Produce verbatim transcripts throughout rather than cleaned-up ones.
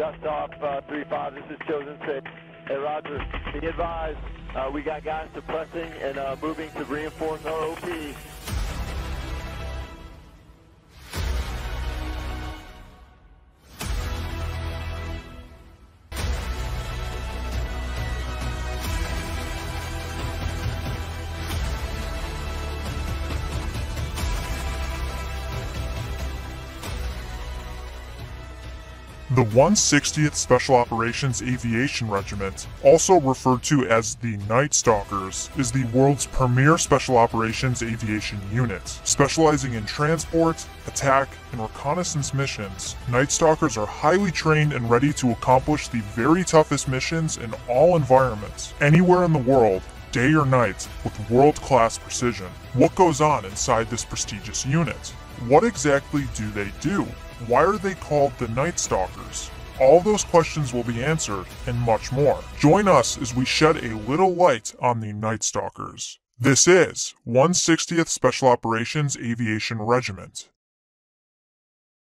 Dust off uh, three five, this is Chosen six. Hey, Roger, be advised, uh, we got guys suppressing and uh, moving to reinforce our O P. The one sixtieth Special Operations Aviation Regiment, also referred to as the Night Stalkers, is the world's premier Special Operations Aviation unit. Specializing in transport, attack, and reconnaissance missions, Night Stalkers are highly trained and ready to accomplish the very toughest missions in all environments, anywhere in the world, day or night, with world-class precision. What goes on inside this prestigious unit? What exactly do they do? Why are they called the Night Stalkers? All those questions will be answered, and much more. Join us as we shed a little light on the Night Stalkers. This is one sixtieth Special Operations Aviation Regiment.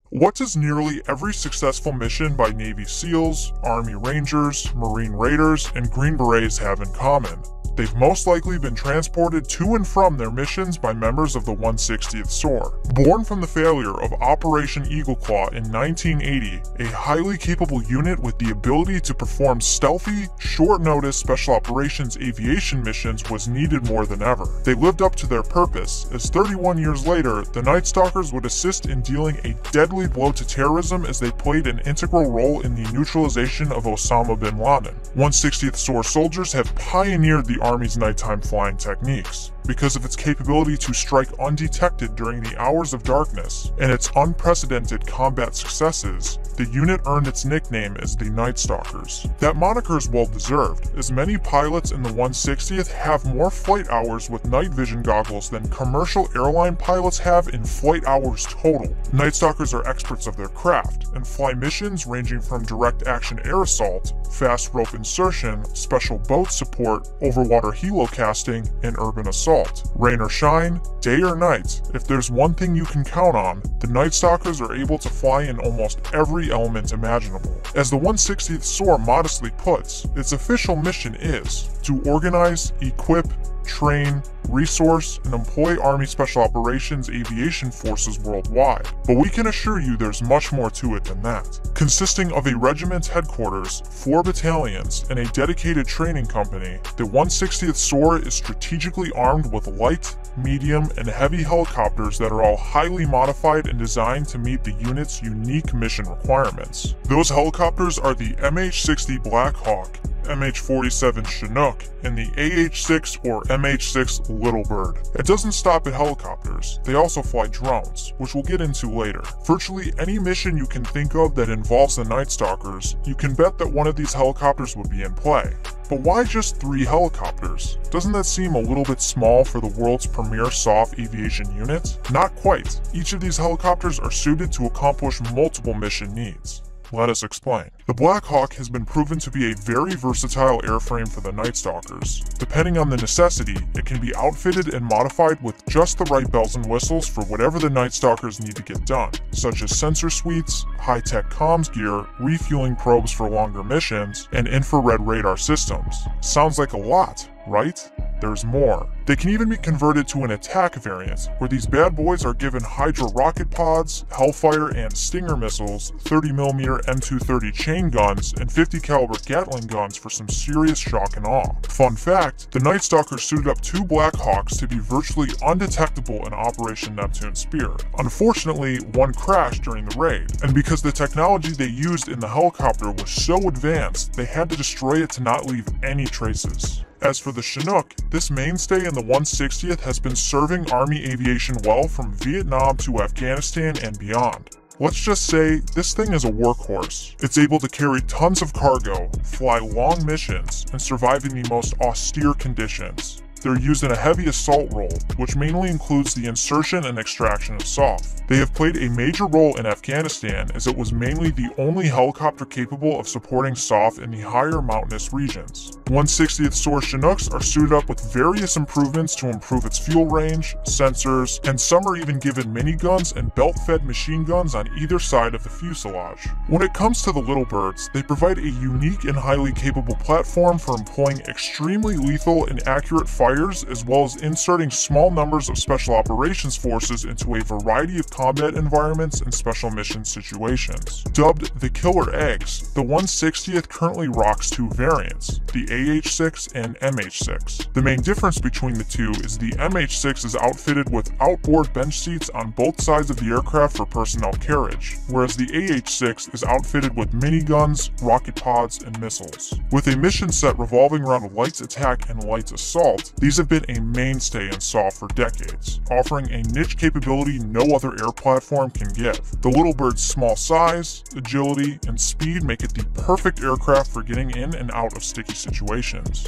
What does nearly every successful mission by Navy SEALs, Army Rangers, Marine Raiders, and Green Berets have in common? They've most likely been transported to and from their missions by members of the one sixtieth S O A R. Born from the failure of Operation Eagle Claw in nineteen eighty, a highly capable unit with the ability to perform stealthy, short-notice special operations aviation missions was needed more than ever. They lived up to their purpose, as thirty-one years later, the Night Stalkers would assist in dealing a deadly blow to terrorism as they played an integral role in the neutralization of Osama bin Laden. one sixtieth S O A R soldiers have pioneered the Army's nighttime flying techniques, because of its capability to strike undetected during the hours of darkness, and its unprecedented combat successes, the unit earned its nickname as the Night Stalkers. That moniker is well-deserved, as many pilots in the one sixtieth have more flight hours with night vision goggles than commercial airline pilots have in flight hours total. Night Stalkers are experts of their craft, and fly missions ranging from direct action air assault, fast rope insertion, special boat support, overwater helocasting, and urban assault. Rain or shine, day or night, if there's one thing you can count on, the Night Stalkers are able to fly in almost every element imaginable. As the one sixtieth S O A R modestly puts, its official mission is to organize, equip, train, resource, and employ Army Special Operations Aviation Forces worldwide. But we can assure you there's much more to it than that. Consisting of a regiment's headquarters, four battalions, and a dedicated training company, the one sixtieth S O A R is strategically armed with light, medium, and heavy helicopters that are all highly modified and designed to meet the unit's unique mission requirements. Those helicopters are the M H sixty Black Hawk, M H forty-seven Chinook, and the A H six or M H six Little Bird. It doesn't stop at helicopters, they also fly drones, which we'll get into later. Virtually any mission you can think of that involves the Night Stalkers, you can bet that one of these helicopters would be in play. But why just three helicopters? Doesn't that seem a little bit small for the world's premier soft aviation unit? Not quite. Each of these helicopters are suited to accomplish multiple mission needs. Let us explain. The Black Hawk has been proven to be a very versatile airframe for the Night Stalkers. Depending on the necessity, it can be outfitted and modified with just the right bells and whistles for whatever the Night Stalkers need to get done, such as sensor suites, high-tech comms gear, refueling probes for longer missions, and infrared radar systems. Sounds like a lot, right? There's more. They can even be converted to an attack variant, where these bad boys are given Hydra rocket pods, Hellfire and Stinger missiles, thirty millimeter M two thirty chain guns, and fifty caliber Gatling guns for some serious shock and awe. Fun fact, the Night Stalkers suited up two Black Hawks to be virtually undetectable in Operation Neptune Spear. Unfortunately, one crashed during the raid, and because the technology they used in the helicopter was so advanced, they had to destroy it to not leave any traces. As for the Chinook, this mainstay in the one sixtieth has been serving Army aviation well from Vietnam to Afghanistan and beyond. Let's just say, this thing is a workhorse. It's able to carry tons of cargo, fly long missions, and survive in the most austere conditions. They're used in a heavy assault role, which mainly includes the insertion and extraction of S O F. They have played a major role in Afghanistan, as it was mainly the only helicopter capable of supporting S O F in the higher mountainous regions. one sixtieth Source Chinooks are suited up with various improvements to improve its fuel range, sensors, and some are even given miniguns and belt-fed machine guns on either side of the fuselage. When it comes to the Little Birds, they provide a unique and highly capable platform for employing extremely lethal and accurate fires, as well as inserting small numbers of special operations forces into a variety of combat environments and special mission situations. Dubbed the Killer Eggs, the one sixtieth currently rocks two variants, the A H six and M H six. The main difference between the two is the M H six is outfitted with outboard bench seats on both sides of the aircraft for personnel carriage, whereas the A H six is outfitted with miniguns, rocket pods, and missiles. With a mission set revolving around lights attack and lights assault, these have been a mainstay in S O F for decades, offering a niche capability no other air platform can give. The Little Bird's small size, agility, and speed make it the perfect aircraft for getting in and out of sticky situations.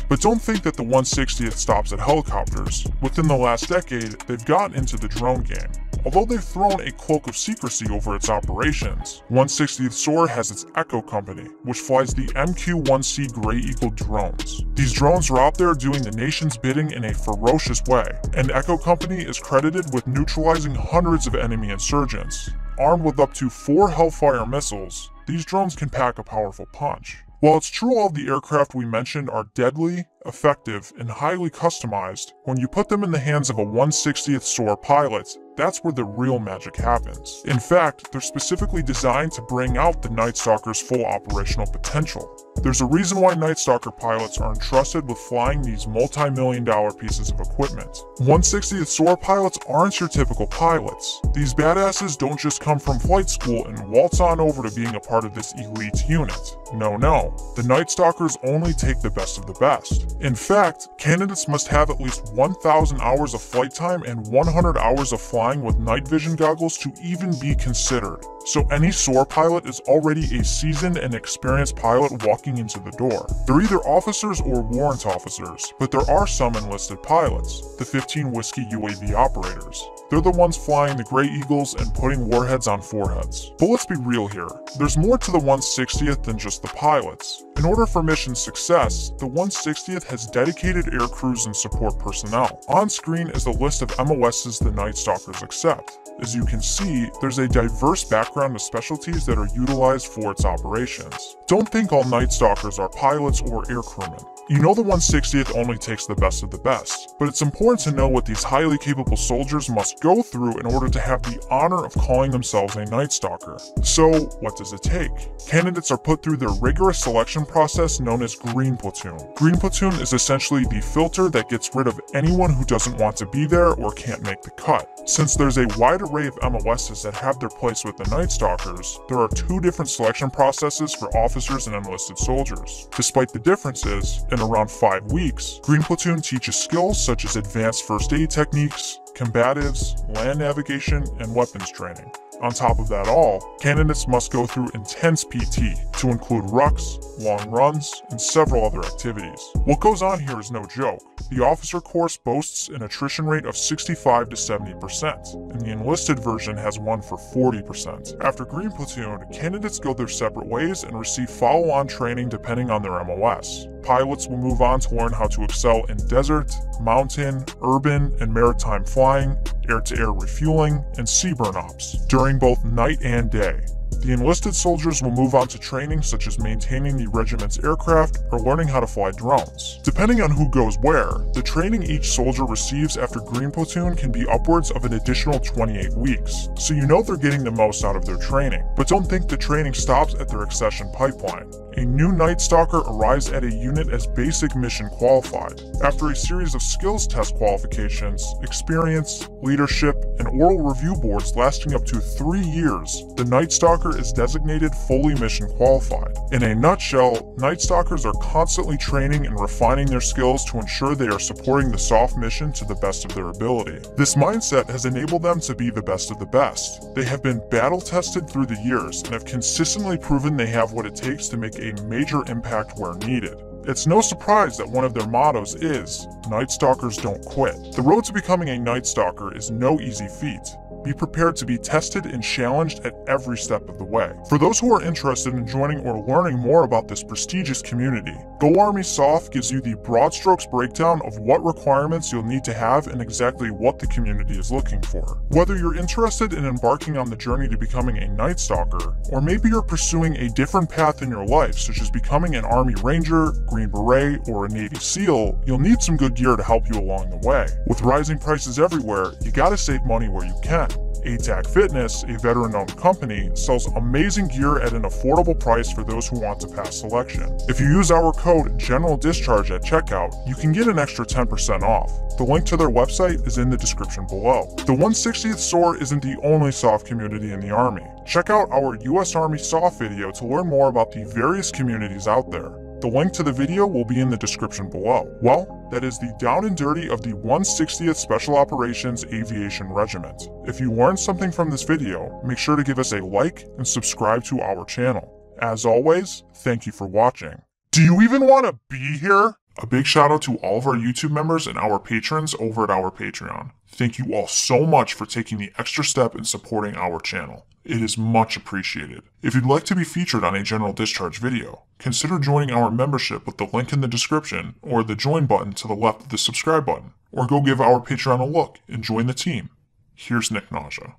But don't think that the one sixtieth stops at helicopters. Within the last decade, they've gotten into the drone game. Although they've thrown a cloak of secrecy over its operations, one sixtieth S O A R has its Echo Company, which flies the M Q one C Gray Eagle drones. These drones are out there doing the nation's bidding in a ferocious way, and Echo Company is credited with neutralizing hundreds of enemy insurgents. Armed with up to four Hellfire missiles, these drones can pack a powerful punch. While it's true all of the aircraft we mentioned are deadly, effective, and highly customized, when you put them in the hands of a one sixtieth S O A R pilot, that's where the real magic happens. In fact, they're specifically designed to bring out the Night Stalker's full operational potential. There's a reason why Night Stalker pilots are entrusted with flying these multi-million dollar pieces of equipment. one sixtieth S O A R pilots aren't your typical pilots. These badasses don't just come from flight school and waltz on over to being a part of this elite unit. No, no. The Night Stalkers only take the best of the best. In fact, candidates must have at least one thousand hours of flight time and one hundred hours of flying with night vision goggles to even be considered. So any S O A R pilot is already a seasoned and experienced pilot walking into the door. They're either officers or warrant officers, but there are some enlisted pilots, the fifteen Whiskey U A V operators. They're the ones flying the Gray Eagles and putting warheads on foreheads. But let's be real here, there's more to the one sixtieth than just the pilots. In order for mission success, the one sixtieth has dedicated air crews and support personnel. On screen is a list of M O Ss the Night Stalkers accept. As you can see, there's a diverse background of specialties that are utilized for its operations. Don't think all Night Stalkers are pilots or air crewmen. You know the one sixtieth only takes the best of the best, but it's important to know what these highly capable soldiers must go through in order to have the honor of calling themselves a Night Stalker. So, what does it take? Candidates are put through their rigorous selection process known as Green Platoon. Green Platoon is essentially the filter that gets rid of anyone who doesn't want to be there or can't make the cut. Since there's a wide array of M O Ss that have their place with the Night Stalkers, there are two different selection processes for officers and enlisted soldiers. Despite the differences, in around five weeks, Green Platoon teaches skills such as advanced first aid techniques, combatives, land navigation, and weapons training. On top of that all, candidates must go through intense P T, to include rucks, long runs, and several other activities. What goes on here is no joke. The officer course boasts an attrition rate of sixty-five to seventy percent, and the enlisted version has one for forty percent. After Green Platoon, candidates go their separate ways and receive follow-on training depending on their M O S. Pilots will move on to learn how to excel in desert, mountain, urban, and maritime flying, air-to-air refueling, and seaburn ops, during both night and day. The enlisted soldiers will move on to training such as maintaining the regiment's aircraft or learning how to fly drones. Depending on who goes where, the training each soldier receives after Green Platoon can be upwards of an additional twenty-eight weeks, so you know they're getting the most out of their training. But don't think the training stops at their accession pipeline. A new Night Stalker arrives at a unit as basic mission qualified. After a series of skills test qualifications, experience, leadership, and oral review boards lasting up to three years, the Night Stalker is designated fully mission qualified. In a nutshell, Night Stalkers are constantly training and refining their skills to ensure they are supporting the S O F mission to the best of their ability. This mindset has enabled them to be the best of the best. They have been battle tested through the years and have consistently proven they have what it takes to make a major impact where needed. It's no surprise that one of their mottos is, Night Stalkers don't quit. The road to becoming a Night Stalker is no easy feat. Be prepared to be tested and challenged at every step of the way. For those who are interested in joining or learning more about this prestigious community, Go Army Soft gives you the broad strokes breakdown of what requirements you'll need to have and exactly what the community is looking for. Whether you're interested in embarking on the journey to becoming a Night Stalker, or maybe you're pursuing a different path in your life, such as becoming an Army Ranger, Green Beret, or a Navy SEAL, you'll need some good gear to help you along the way. With rising prices everywhere, you gotta save money where you can. A T A C Fitness, a veteran-owned company, sells amazing gear at an affordable price for those who want to pass selection. If you use our code General Discharge at checkout, you can get an extra ten percent off. The link to their website is in the description below. The one sixtieth S O A R isn't the only soft community in the Army. Check out our U S Army Soft video to learn more about the various communities out there. The link to the video will be in the description below. Well, that is the down and dirty of the one sixtieth Special Operations Aviation Regiment. If you learned something from this video, make sure to give us a like and subscribe to our channel. As always, thank you for watching. Do you even want to be here? A big shout out to all of our YouTube members and our patrons over at our Patreon. Thank you all so much for taking the extra step in supporting our channel. It is much appreciated. If you'd like to be featured on a General Discharge video, consider joining our membership with the link in the description or the join button to the left of the subscribe button, or go give our Patreon a look and join the team. Here's Nick Nausea.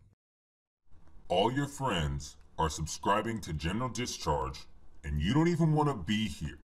All your friends are subscribing to General Discharge, and you don't even want to be here.